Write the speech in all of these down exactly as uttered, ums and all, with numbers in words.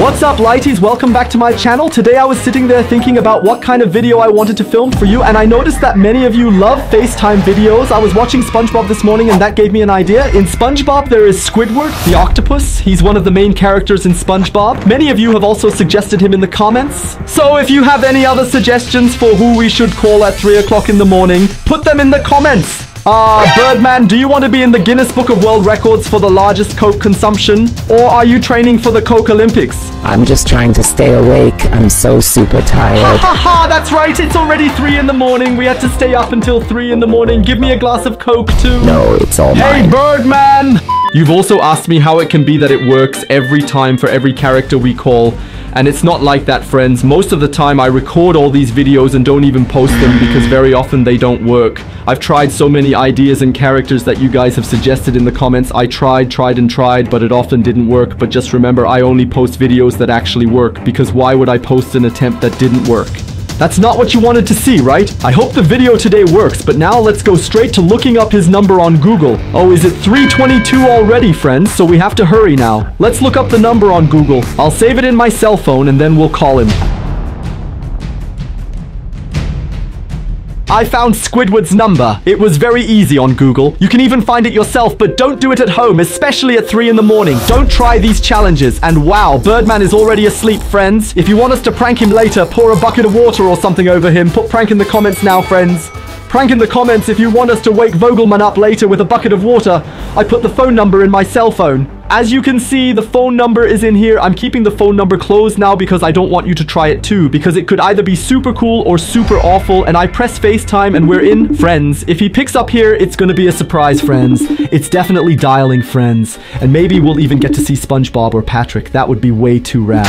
What's up, Lighties? Welcome back to my channel. Today I was sitting there thinking about what kind of video I wanted to film for you, and I noticed that many of you love FaceTime videos. I was watching SpongeBob this morning and that gave me an idea. In SpongeBob there is Squidward, the octopus. He's one of the main characters in SpongeBob. Many of you have also suggested him in the comments. So if you have any other suggestions for who we should call at three o'clock in the morning, put them in the comments. Ah, uh, Birdman, do you want to be in the Guinness Book of World Records for the largest Coke consumption? Or are you training for the Coke Olympics? I'm just trying to stay awake. I'm so super tired. Ha ha ha, that's right. It's already three in the morning. We had to stay up until three in the morning. Give me a glass of Coke too. No, it's all mine. Hey, Birdman! You've also asked me how it can be that it works every time for every character we call. And it's not like that, friends. Most of the time I record all these videos and don't even post them because very often they don't work. I've tried so many ideas and characters that you guys have suggested in the comments. I tried, tried and tried, but it often didn't work. But just remember, I only post videos that actually work, because why would I post an attempt that didn't work? That's not what you wanted to see, right? I hope the video today works, but now let's go straight to looking up his number on Google. Oh, is it three twenty-two already, friends? So we have to hurry now. Let's look up the number on Google. I'll save it in my cell phone and then we'll call him. I found Squidward's number. It was very easy on Google. You can even find it yourself, but don't do it at home, especially at three in the morning. Don't try these challenges. And wow, Birdman is already asleep, friends. If you want us to prank him later, pour a bucket of water or something over him. Put prank in the comments now, friends. Prank in the comments if you want us to wake Vogelman up later with a bucket of water. I put the phone number in my cell phone. As you can see, the phone number is in here. I'm keeping the phone number closed now because I don't want you to try it too, because it could either be super cool or super awful. And I press FaceTime and we're in. Friends, if he picks up here, it's gonna be a surprise, friends. It's definitely dialing, friends. And maybe we'll even get to see SpongeBob or Patrick. That would be way too rad.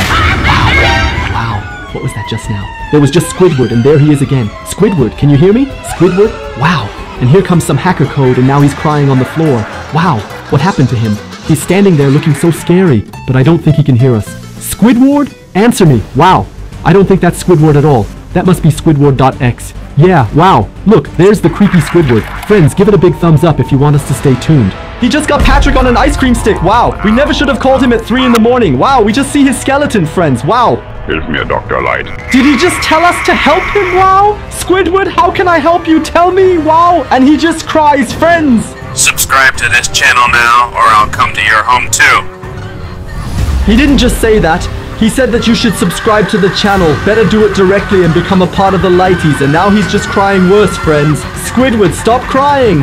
Wow, what was that just now? There was just Squidward, and there he is again. Squidward, can you hear me? Squidward? Wow. And here comes some hacker code, and now he's crying on the floor. Wow, what happened to him? He's standing there looking so scary, but I don't think he can hear us. Squidward, answer me. Wow. I don't think that's Squidward at all. That must be Squidward dot x. Yeah, wow. Look, there's the creepy Squidward. Friends, give it a big thumbs up if you want us to stay tuned. He just got Patrick on an ice cream stick. Wow, we never should have called him at three in the morning. Wow, we just see his skeleton, friends. Wow. Help me, Doctor Light. Did he just tell us to help him? Wow. Squidward, how can I help you? Tell me. Wow. And he just cries, friends. Subscribe to this channel now, or I'll come to your home too. He didn't just say that. He said that you should subscribe to the channel. Better do it directly and become a part of the Lighties. And now he's just crying worse, friends. Squidward, stop crying.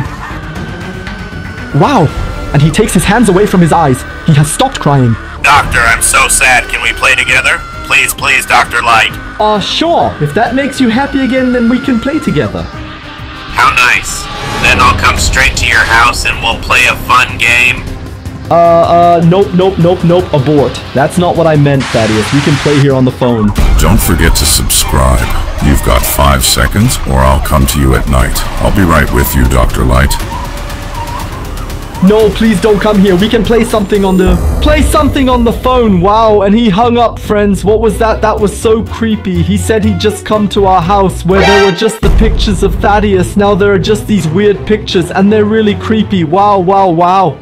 Wow. And he takes his hands away from his eyes. He has stopped crying. Doctor, I'm so sad. Can we play together? Please, please, Doctor Light. Uh, sure. If that makes you happy again, then we can play together. How nice. Then I'll come straight to your house and we'll play a fun game. Uh, uh, nope, nope, nope, nope, abort. That's not what I meant, Thaddeus. We can play here on the phone. Don't forget to subscribe. You've got five seconds or I'll come to you at night. I'll be right with you, Doctor Light. No, please don't come here. We can play something on the... Play something on the phone. Wow, and he hung up, friends. What was that? That was so creepy. He said he'd just come to our house where there were just the pictures of Thaddeus. Now there are just these weird pictures and they're really creepy. Wow, wow, wow.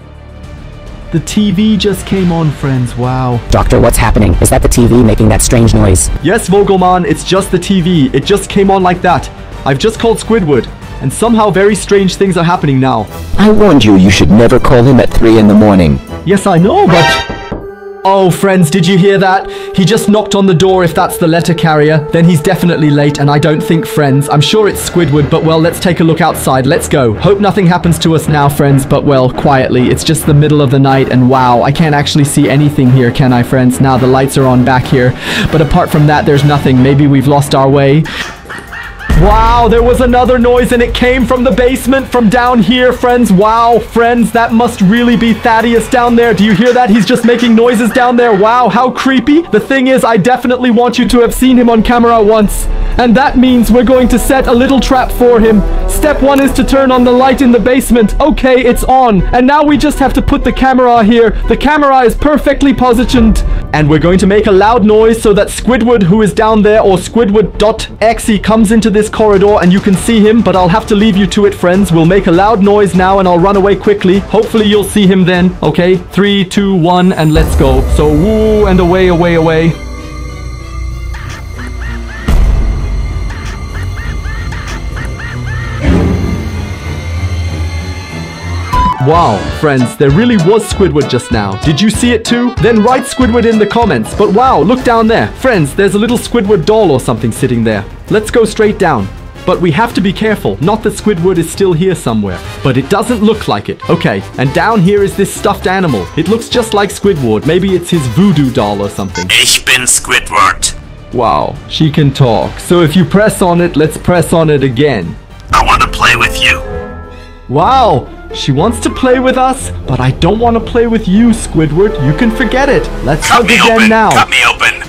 The T V just came on, friends. Wow. Doctor, what's happening? Is that the T V making that strange noise? Yes, Vogelman, it's just the T V. It just came on like that. I've just called Squidward, and somehow very strange things are happening now. I warned you, you should never call him at three in the morning. Yes, I know, but... Oh, friends, did you hear that? He just knocked on the door. If that's the letter carrier, then he's definitely late, and I don't think, friends. I'm sure it's Squidward, but, well, let's take a look outside. Let's go. Hope nothing happens to us now, friends, but, well, quietly. It's just the middle of the night, and wow, I can't actually see anything here, can I, friends? Now the lights are on back here, but apart from that, there's nothing. Maybe we've lost our way. Wow, there was another noise and it came from the basement, from down here, friends. Wow, friends, that must really be Thaddeus down there. Do you hear that? He's just making noises down there. Wow, how creepy. The thing is, I definitely want you to have seen him on camera once. And that means we're going to set a little trap for him. Step one is to turn on the light in the basement. Okay, it's on. And now we just have to put the camera here. The camera is perfectly positioned. And we're going to make a loud noise so that Squidward, who is down there, or Squidward.exe, comes into this corridor and you can see him. But I'll have to leave you to it, friends. We'll make a loud noise now and I'll run away quickly. Hopefully you'll see him then. Okay, three, two, one, and let's go. So, woo, and away, away, away. Wow, friends, there really was Squidward just now. Did you see it too? Then write Squidward in the comments. But wow, look down there. Friends, there's a little Squidward doll or something sitting there. Let's go straight down. But we have to be careful, not that Squidward is still here somewhere. But it doesn't look like it. Okay, and down here is this stuffed animal. It looks just like Squidward. Maybe it's his voodoo doll or something. Ich bin Squidward. Wow, she can talk. So if you press on it, let's press on it again. I want to play with you. Wow! She wants to play with us, but I don't want to play with you, Squidward. You can forget it. Let's hug again now. Cut me open.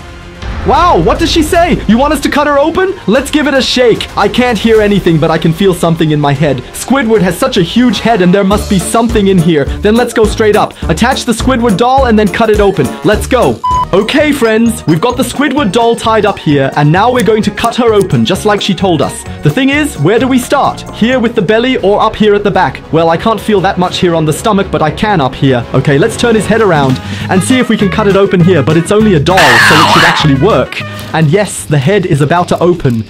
Wow, what does she say? You want us to cut her open? Let's give it a shake. I can't hear anything, but I can feel something in my head. Squidward has such a huge head, and there must be something in here. Then let's go straight up. Attach the Squidward doll and then cut it open. Let's go. Okay, friends, we've got the Squidward doll tied up here, and now we're going to cut her open, just like she told us. The thing is, where do we start? Here with the belly or up here at the back? Well, I can't feel that much here on the stomach, but I can up here. Okay, let's turn his head around and see if we can cut it open here, but it's only a doll, so it should actually work. And yes, the head is about to open.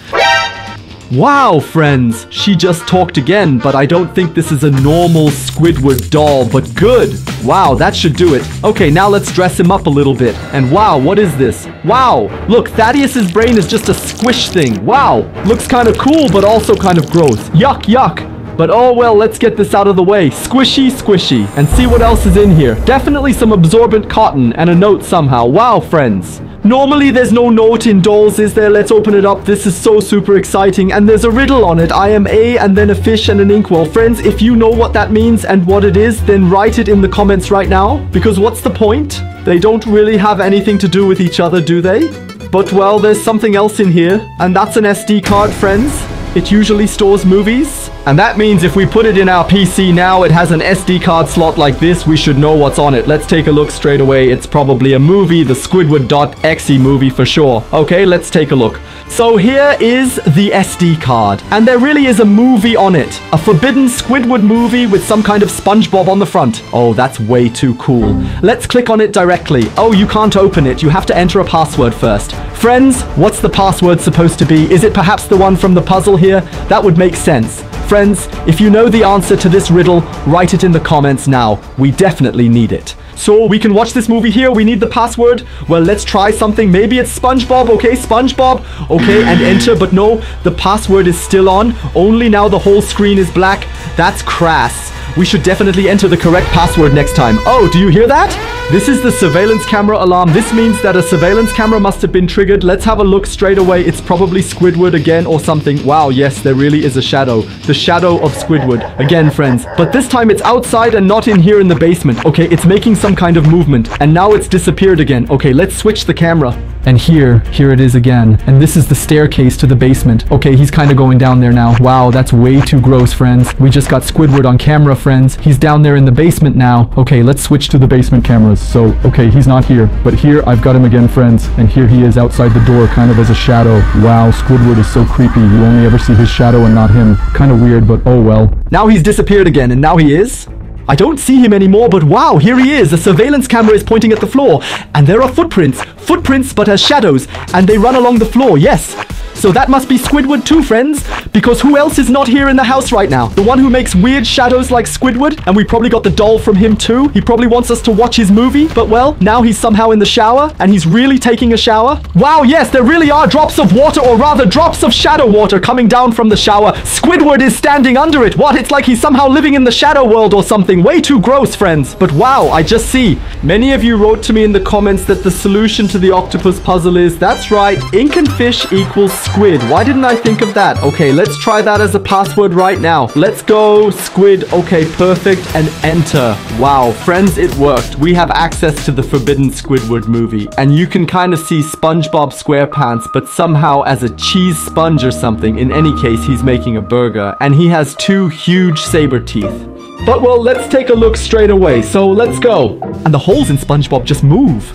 Wow, friends, she just talked again, but I don't think this is a normal Squidward doll, but good. Wow, that should do it. Okay, now let's dress him up a little bit. And wow, what is this? Wow, look, Thaddeus's brain is just a squish thing. Wow, looks kind of cool, but also kind of gross. Yuck, yuck. But oh well, let's get this out of the way. Squishy, squishy. And see what else is in here. Definitely some absorbent cotton and a note somehow. Wow, friends. Normally there's no note in dolls, is there? Let's open it up. This is so super exciting. And there's a riddle on it. I am A and then a fish and an inkwell. Friends, if you know what that means and what it is, then write it in the comments right now. Because what's the point? They don't really have anything to do with each other, do they? But well, there's something else in here. And that's an S D card, friends. It usually stores movies. And that means if we put it in our P C now, it has an S D card slot like this. We should know what's on it. Let's take a look straight away. It's probably a movie, the Squidward.exe movie for sure. Okay, let's take a look. So here is the S D card. And there really is a movie on it. A forbidden Squidward movie with some kind of SpongeBob on the front. Oh, that's way too cool. Let's click on it directly. Oh, you can't open it. You have to enter a password first. Friends, what's the password supposed to be? Is it perhaps the one from the puzzle here? Here, that would make sense. Friends, if you know the answer to this riddle, write it in the comments now. We definitely need it. So we can watch this movie here. We need the password. Well, let's try something. Maybe it's SpongeBob. Okay, SpongeBob. Okay, and enter. But no, the password is still on. Only now the whole screen is black. That's crass. We should definitely enter the correct password next time. Oh, do you hear that? This is the surveillance camera alarm. This means that a surveillance camera must have been triggered. Let's have a look straight away. It's probably Squidward again or something. Wow, yes, there really is a shadow. The shadow of Squidward. Again, friends. But this time it's outside and not in here in the basement. Okay, it's making some kind of movement. And now it's disappeared again. Okay, let's switch the camera. And here, here it is again. And this is the staircase to the basement. Okay, he's kind of going down there now. Wow, that's way too gross, friends. We just got Squidward on camera, friends. He's down there in the basement now. Okay, let's switch to the basement cameras. So, okay, he's not here. But here, I've got him again, friends. And here he is outside the door, kind of as a shadow. Wow, Squidward is so creepy. You only ever see his shadow and not him. Kind of weird, but oh well. Now he's disappeared again, and now he is? I don't see him anymore, but wow, here he is. A surveillance camera is pointing at the floor. And there are footprints. Footprints, but as shadows. And they run along the floor, yes. So that must be Squidward too, friends. Because who else is not here in the house right now? The one who makes weird shadows like Squidward. And we probably got the doll from him too. He probably wants us to watch his movie. But well, now he's somehow in the shower. And he's really taking a shower. Wow, yes, there really are drops of water, or rather drops of shadow water coming down from the shower. Squidward is standing under it. What? It's like he's somehow living in the shadow world or something. Way too gross, friends. But wow, I just see. Many of you wrote to me in the comments that the solution to the octopus puzzle is, that's right, ink and fish equals squid. Why didn't I think of that? Okay, let's try that as a password right now. Let's go squid. Okay, perfect. And enter. Wow, friends, it worked. We have access to the forbidden Squidward movie. And you can kind of see SpongeBob SquarePants, but somehow as a cheese sponge or something. In any case, he's making a burger. And he has two huge saber teeth. But well, let's take a look straight away. So let's go. And the holes in SpongeBob just move.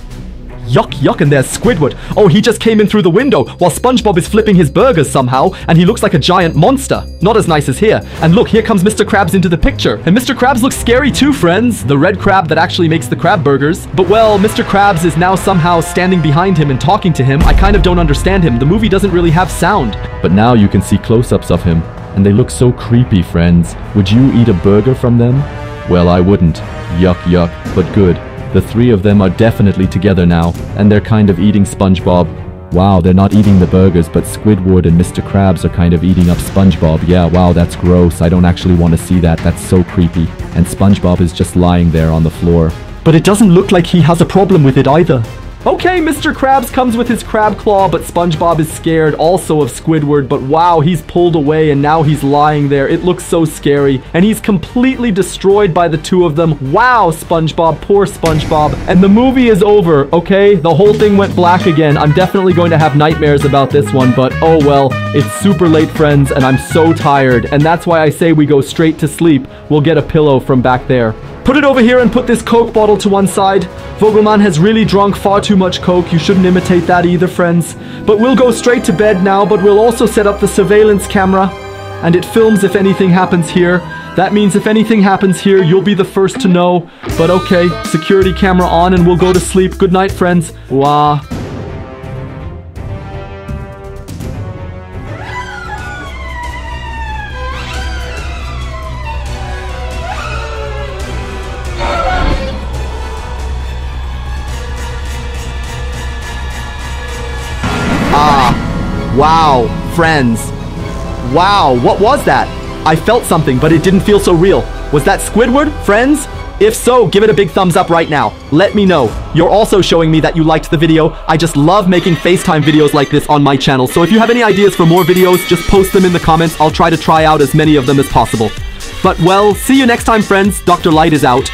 Yuck, yuck, and there's Squidward. Oh, he just came in through the window while SpongeBob is flipping his burgers somehow, and he looks like a giant monster. Not as nice as here. And look, here comes Mister Krabs into the picture. And Mister Krabs looks scary too, friends. The red crab that actually makes the crab burgers. But, well, Mister Krabs is now somehow standing behind him and talking to him. I kind of don't understand him. The movie doesn't really have sound. But now you can see close-ups of him, and they look so creepy, friends. Would you eat a burger from them? Well, I wouldn't. Yuck, yuck, but good. The three of them are definitely together now, and they're kind of eating SpongeBob. Wow, they're not eating the burgers, but Squidward and Mister Krabs are kind of eating up SpongeBob. Yeah, wow, that's gross. I don't actually want to see that. That's so creepy. And SpongeBob is just lying there on the floor. But it doesn't look like he has a problem with it either. Okay, Mister Krabs comes with his crab claw, but SpongeBob is scared also of Squidward, but wow, he's pulled away and now he's lying there. It looks so scary, and he's completely destroyed by the two of them. Wow, SpongeBob, poor SpongeBob. And the movie is over, okay? The whole thing went black again. I'm definitely going to have nightmares about this one, but oh well, it's super late, friends, and I'm so tired, and that's why I say we go straight to sleep. We'll get a pillow from back there. Put it over here and put this Coke bottle to one side. Vogelman has really drunk far too much Coke. You shouldn't imitate that either, friends. But we'll go straight to bed now, but we'll also set up the surveillance camera. And it films if anything happens here. That means if anything happens here, you'll be the first to know. But okay, security camera on and we'll go to sleep. Good night, friends. Wah. Wow, friends. Wow, what was that? I felt something, but it didn't feel so real. Was that Squidward, friends? If so, give it a big thumbs up right now. Let me know. You're also showing me that you liked the video. I just love making FaceTime videos like this on my channel. So if you have any ideas for more videos, just post them in the comments. I'll try to try out as many of them as possible. But well, see you next time, friends. Doctor Light is out.